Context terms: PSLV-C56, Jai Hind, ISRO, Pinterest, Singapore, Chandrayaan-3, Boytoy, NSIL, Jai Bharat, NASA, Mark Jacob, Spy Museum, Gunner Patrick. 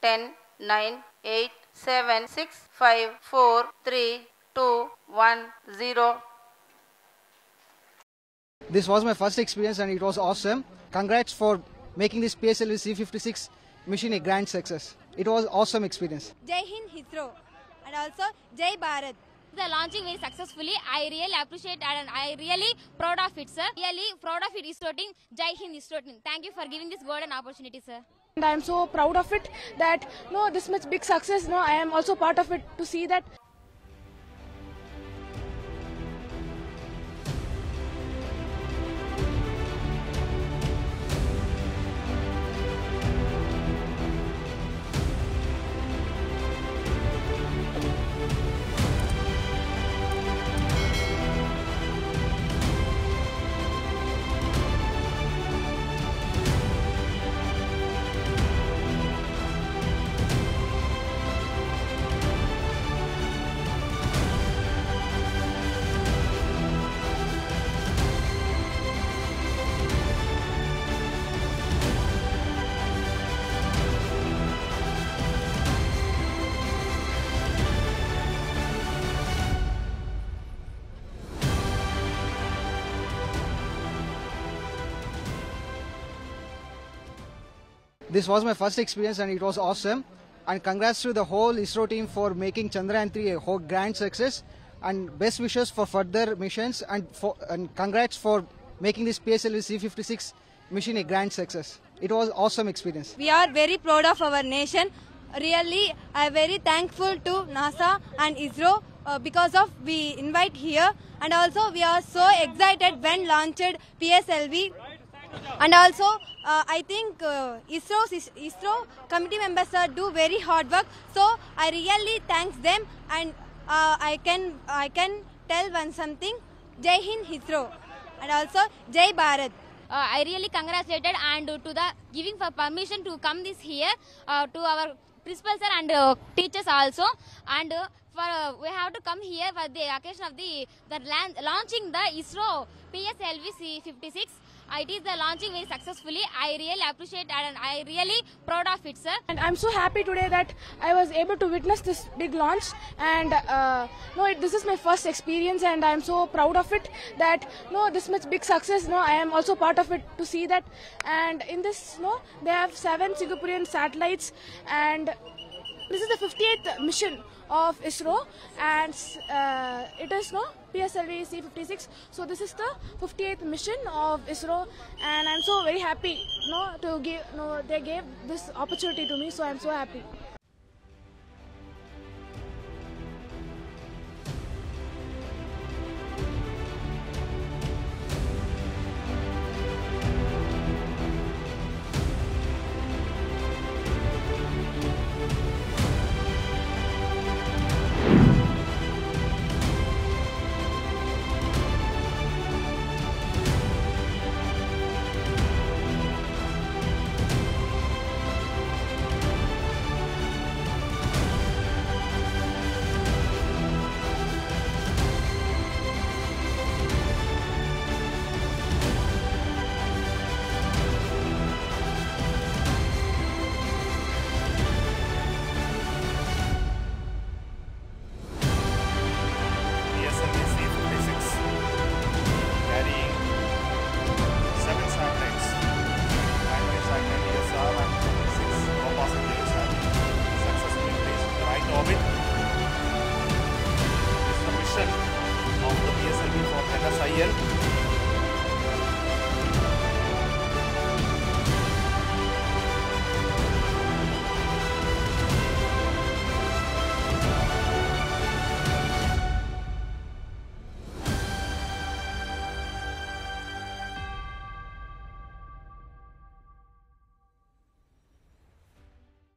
10, 9, 8, 7, 6, 5, 4, 3, 2, 1, 0. This was my first experience and it was awesome. Congrats for making this PSLV-C56 mission a grand success. It was an awesome experience. Jai Hind ISRO and also Jai Bharat. The launching is successfully. I really appreciate and I really proud of it, sir. Really proud of it, ISRO team. Jai Hind ISRO team. Thank you for giving this golden opportunity, sir. And I am so proud of it that this much big success. I am also part of it to see that. This was my first experience and it was awesome, and congrats to the whole ISRO team for making Chandrayaan-3 a whole grand success, and best wishes for further missions, and congrats for making this PSLV-C56 mission a grand success. It was an awesome experience. We are very proud of our nation. Really, I am very thankful to NASA and ISRO because of we invite here, and also we are so excited when launched PSLV. And also, I think ISRO committee members do very hard work. So I really thank them, and I can tell one something. Jai Hind ISRO, and also Jai Bharat. I really congratulated and to the giving for permission to come this here to our principal sir and teachers also, and we have to come here for the occasion of the launching the ISRO PSLV-C56. It is the launching very successfully. I really appreciate and I really proud of it, sir. And I'm so happy today that I was able to witness this big launch. And this is my first experience, and I'm so proud of it that this much big success. I am also part of it to see that. And in this, they have 7 Singaporean satellites, and this is the 58th mission of ISRO, and it is PSLV-C56. So this is the 58th mission of ISRO, and I'm so very happy to give they gave this opportunity to me. So I'm so happy. Of the PSLV for NSIL.